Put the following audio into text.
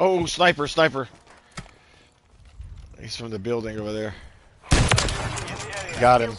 Oh, sniper. He's from the building over there. Got him.